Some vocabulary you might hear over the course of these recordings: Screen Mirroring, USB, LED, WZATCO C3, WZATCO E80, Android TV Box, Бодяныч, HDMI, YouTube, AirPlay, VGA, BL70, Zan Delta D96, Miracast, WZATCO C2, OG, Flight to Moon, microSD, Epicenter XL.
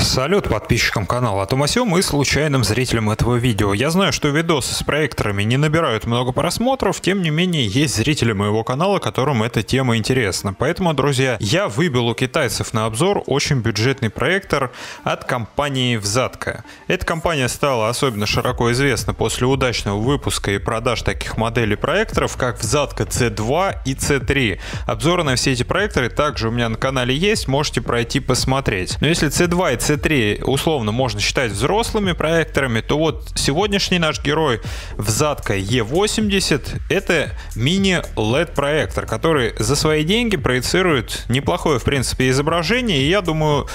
Салют подписчикам канала о том о сём и случайным зрителям этого видео. Я знаю, что видосы с проекторами не набирают много просмотров, тем не менее есть зрители моего канала, которым эта тема интересна. Поэтому, друзья, я выбил у китайцев на обзор очень бюджетный проектор от компании WZATCO. Эта компания стала особенно широко известна после удачного выпуска и продаж таких моделей проекторов, как WZATCO C2 и C3. Обзоры на все эти проекторы также у меня на канале есть, можете пройти посмотреть. Но если C2 и C3 условно можно считать взрослыми проекторами, то вот сегодняшний наш герой WZATCO E80 это мини LED проектор, который за свои деньги проецирует неплохое в принципе изображение, и я думаю,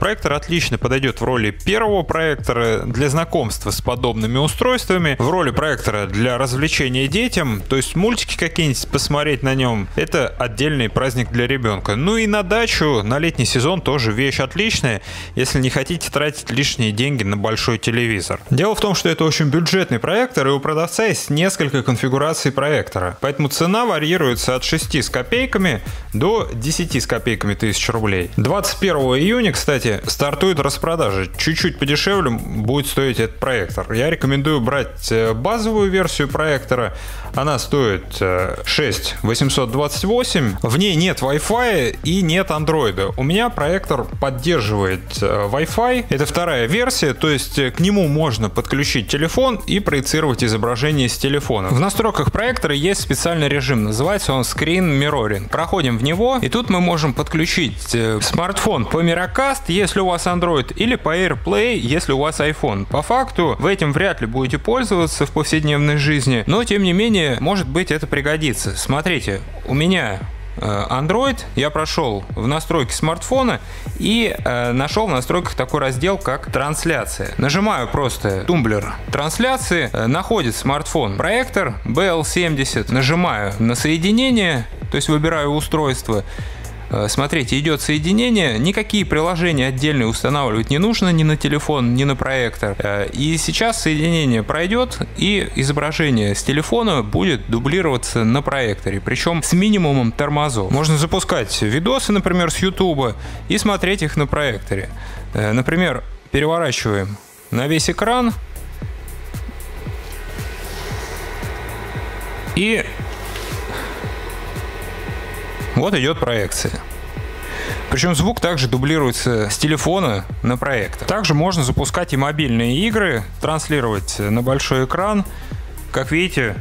проектор отлично подойдет в роли первого проектора для знакомства с подобными устройствами, в роли проектора для развлечения детям, то есть мультики какие-нибудь посмотреть на нем — это отдельный праздник для ребенка. Ну и на дачу на летний сезон тоже вещь отличная, если не хотите тратить лишние деньги на большой телевизор. Дело в том, что это очень бюджетный проектор, и у продавца есть несколько конфигураций проектора. Поэтому цена варьируется от 6 с копейками до 10 с копейками тысяч рублей. 21 июня, кстати, стартует распродажа. Чуть-чуть подешевле будет стоить этот проектор. Я рекомендую брать базовую версию проектора. Она стоит 6828. В ней нет Wi-Fi и нет Android. У меня проектор поддерживает Wi-Fi. Это вторая версия, то есть к нему можно подключить телефон и проецировать изображение с телефона. В настройках проектора есть специальный режим, называется он Screen Mirroring. Проходим в него, и тут мы можем подключить смартфон по Miracast, если у вас Android, или по AirPlay, если у вас iPhone. По факту вы этим вряд ли будете пользоваться в повседневной жизни, но тем не менее, может быть, это пригодится. Смотрите, у меня Android, я прошел в настройки смартфона и нашел в настройках такой раздел, как трансляция. Нажимаю просто тумблер трансляции, находит смартфон проектор BL70, нажимаю на соединение, то есть выбираю устройство. Смотрите, идет соединение, никакие приложения отдельные устанавливать не нужно ни на телефон, ни на проектор. И сейчас соединение пройдет, и изображение с телефона будет дублироваться на проекторе, причем с минимумом тормозов. Можно запускать видосы, например, с YouTube и смотреть их на проекторе. Например, переворачиваем на весь экран и вот идет проекция. Причем звук также дублируется с телефона на проектор. Также можно запускать и мобильные игры, транслировать на большой экран. Как видите,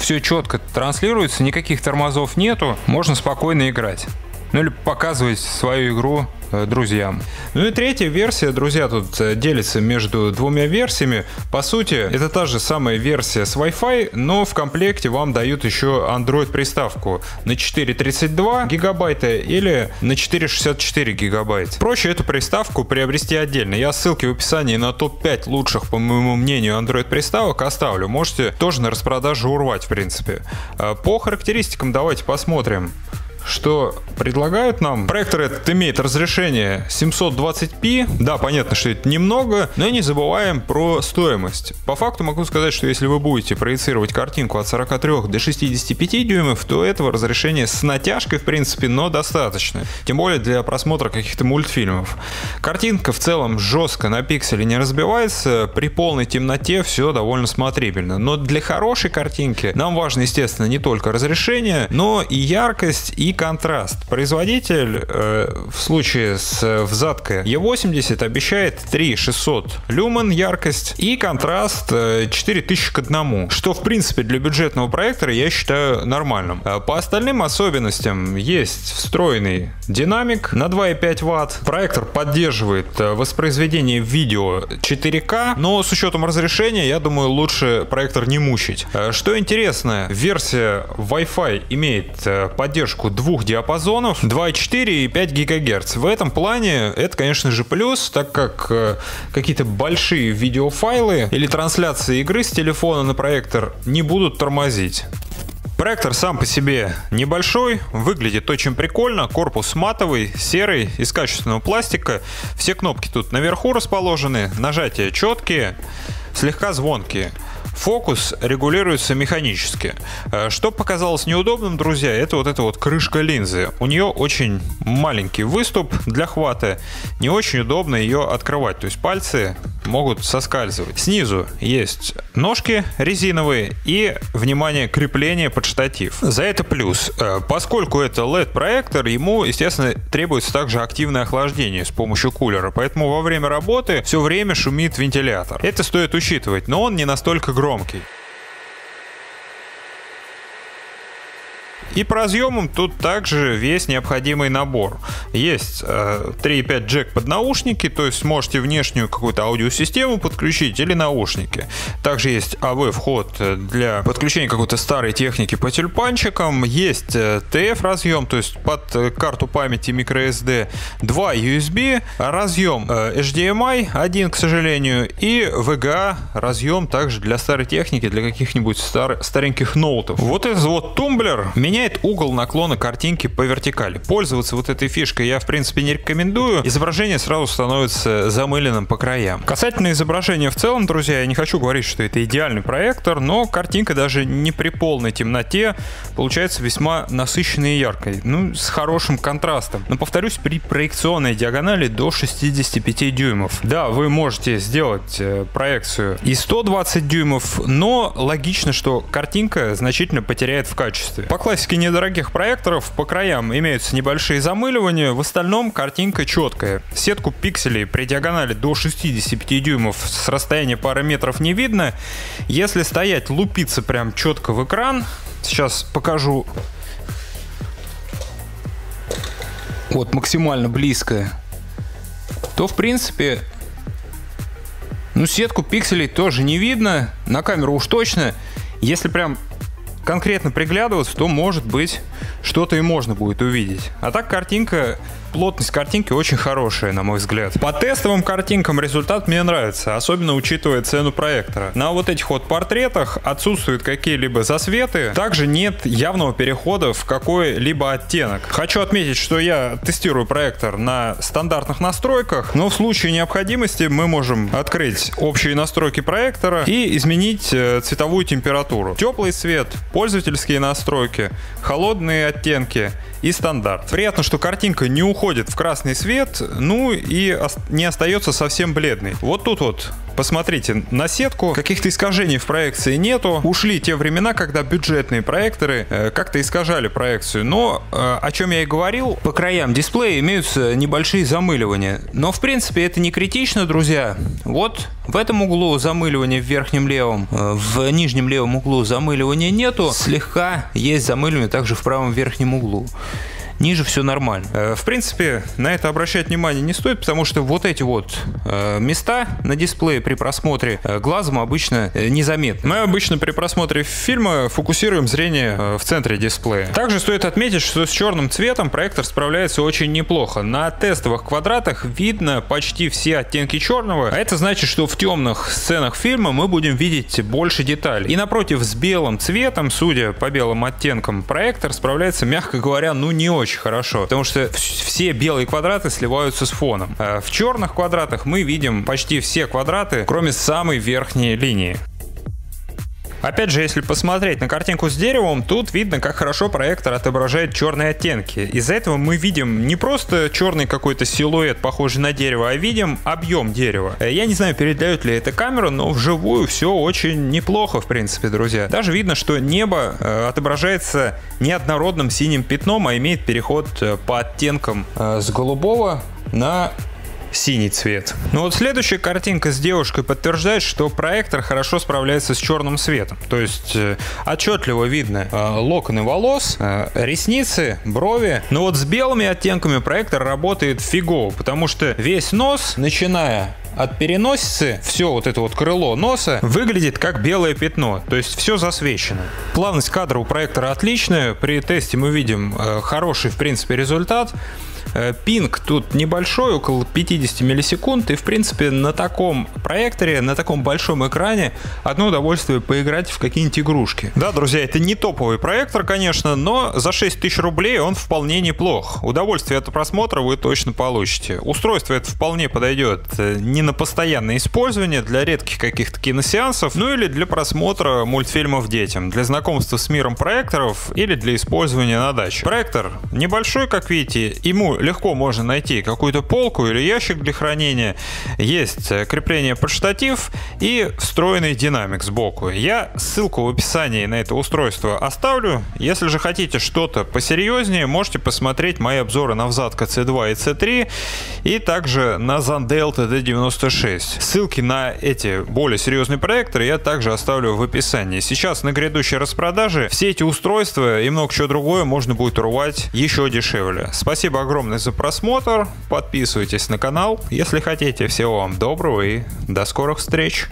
все четко транслируется, никаких тормозов нету, можно спокойно играть. Ну или показывать свою игру друзьям. Ну и третья версия, друзья, тут делится между двумя версиями. По сути, это та же самая версия с Wi-Fi, но в комплекте вам дают еще Android приставку на 432 гигабайта или на 464 гигабайта. Проще эту приставку приобрести отдельно. Я ссылки в описании на топ-5 лучших, по моему мнению, Android приставок оставлю. Можете тоже на распродаже урвать, в принципе. По характеристикам давайте посмотрим, что предлагают нам. Проектор этот имеет разрешение 720p. Да, понятно, что это немного, но не забываем про стоимость. По факту могу сказать, что если вы будете проецировать картинку от 43 до 65 дюймов, то этого разрешения с натяжкой, в принципе, но достаточно. Тем более для просмотра каких-то мультфильмов. Картинка в целом жестко на пиксели не разбивается. При полной темноте все довольно смотрибельно. Но для хорошей картинки нам важно, естественно, не только разрешение, но и яркость, и контраст. Производитель в случае с WZATCO E80 обещает 3600 люмен яркость и контраст 4000 к 1, что в принципе для бюджетного проектора я считаю нормальным. По остальным особенностям есть встроенный динамик на 2,5 Вт. Проектор поддерживает воспроизведение видео 4К, но с учетом разрешения, я думаю, лучше проектор не мучить. Что интересно, версия Wi-Fi имеет поддержку двух диапазонов 2,4 и 5 ГГц. В этом плане это, конечно же, плюс, так как какие-то большие видеофайлы или трансляции игры с телефона на проектор не будут тормозить. Проектор сам по себе небольшой, выглядит очень прикольно, корпус матовый, серый, из качественного пластика, все кнопки тут наверху расположены, нажатия четкие, слегка звонкие. Фокус регулируется механически. Что показалось неудобным, друзья, это вот эта крышка линзы. У нее очень маленький выступ для хвата. Не очень удобно ее открывать, то есть пальцы могут соскальзывать. Снизу есть ножки резиновые и, внимание, крепление под штатив. За это плюс. Поскольку это LED-проектор, ему, естественно, требуется также активное охлаждение с помощью кулера, поэтому во время работы все время шумит вентилятор. Это стоит учитывать, но он не настолько громкий. И по разъемам тут также весь необходимый набор. Есть 3,5 джек под наушники, то есть можете внешнюю какую-то аудиосистему подключить или наушники. Также есть AV-вход для подключения какой-то старой техники по тюльпанчикам. Есть TF-разъем, то есть под карту памяти microSD. 2 USB, разъем HDMI, один, к сожалению, и VGA разъем также для старой техники, для каких-нибудь стареньких ноутов. Вот этот вот тумблер меняет угол наклона картинки по вертикали. Пользоваться вот этой фишкой я, в принципе, не рекомендую. Изображение сразу становится замыленным по краям. Касательно изображения в целом, друзья, я не хочу говорить, что это идеальный проектор, но картинка даже не при полной темноте получается весьма насыщенной и яркой, ну, с хорошим контрастом. Но, повторюсь, при проекционной диагонали до 65 дюймов. Да, вы можете сделать проекцию и 120 дюймов, но логично, что картинка значительно потеряет в качестве. По классике недорогих проекторов по краям имеются небольшие замыливания, в остальном картинка четкая. Сетку пикселей при диагонали до 65 дюймов с расстояния пары метров не видно. Если стоять, лупиться прям четко в экран, сейчас покажу. Вот максимально близко. То, в принципе, ну, сетку пикселей тоже не видно, на камеру уж точно. Если прям конкретно приглядываться, то, может быть, что-то и можно будет увидеть. А так картинка, плотность картинки очень хорошая, на мой взгляд. По тестовым картинкам результат мне нравится, особенно учитывая цену проектора. На вот этих вот портретах отсутствуют какие-либо засветы, также нет явного перехода в какой-либо оттенок. Хочу отметить, что я тестирую проектор на стандартных настройках, но в случае необходимости мы можем открыть общие настройки проектора и изменить цветовую температуру. Теплый свет, пользовательские настройки, холодные оттенки и стандарт. Приятно, что картинка не уходит в красный свет, ну и не остается совсем бледной. Вот тут вот посмотрите на сетку, каких-то искажений в проекции нету. Ушли те времена, когда бюджетные проекторы как-то искажали проекцию, но, о чем я и говорил, по краям дисплея имеются небольшие замыливания. Но в принципе это не критично, друзья. Вот в этом углу замыливания в верхнем левом, в нижнем левом углу замыливания нету, слегка есть замыливание также в правом верхнем углу. Ниже все нормально. В принципе, на это обращать внимание не стоит, потому что вот эти вот места на дисплее при просмотре глазом обычно незаметны. Мы обычно при просмотре фильма фокусируем зрение в центре дисплея. Также стоит отметить, что с черным цветом проектор справляется очень неплохо. На тестовых квадратах видно почти все оттенки черного, а это значит, что в темных сценах фильма мы будем видеть больше деталей. И напротив, с белым цветом, судя по белым оттенкам, проектор справляется, мягко говоря, ну не очень хорошо, потому что все белые квадраты сливаются с фоном. А в черных квадратах мы видим почти все квадраты, кроме самой верхней линии. Опять же, если посмотреть на картинку с деревом, тут видно, как хорошо проектор отображает черные оттенки. Из-за этого мы видим не просто черный какой-то силуэт, похожий на дерево, а видим объем дерева. Я не знаю, передает ли это камеру, но вживую все очень неплохо, в принципе, друзья. Даже видно, что небо отображается неоднородным синим пятном, а имеет переход по оттенкам с голубого на синий цвет. Ну вот следующая картинка с девушкой подтверждает, что проектор хорошо справляется с черным светом. То есть отчетливо видно локоны волос, ресницы, брови. Но вот с белыми оттенками проектор работает фигово, потому что весь нос, начиная от переносицы, все вот это вот крыло носа выглядит как белое пятно, то есть все засвечено. Плавность кадра у проектора отличная, при тесте мы видим хороший, в принципе, результат. Пинг тут небольшой, около 50 миллисекунд, и в принципе на таком проекторе, на таком большом экране одно удовольствие поиграть в какие-нибудь игрушки. Да, друзья, это не топовый проектор, конечно, но за 6000 рублей он вполне неплох. Удовольствие от просмотра вы точно получите. Устройство это вполне подойдет не на постоянное использование, для редких каких-то киносеансов, ну или для просмотра мультфильмов детям, для знакомства с миром проекторов или для использования на даче. Проектор небольшой, как видите, ему легко можно найти какую-то полку или ящик для хранения. Есть крепление под штатив и встроенный динамик сбоку. Я ссылку в описании на это устройство оставлю. Если же хотите что-то посерьезнее, можете посмотреть мои обзоры на WZATCO C2 и C3 и также на Zan Delta D96. Ссылки на эти более серьезные проекторы я также оставлю в описании. Сейчас на грядущей распродаже все эти устройства и много чего другое можно будет урвать еще дешевле. Спасибо огромное за просмотр. Подписывайтесь на канал, если хотите. Всего вам доброго и до скорых встреч.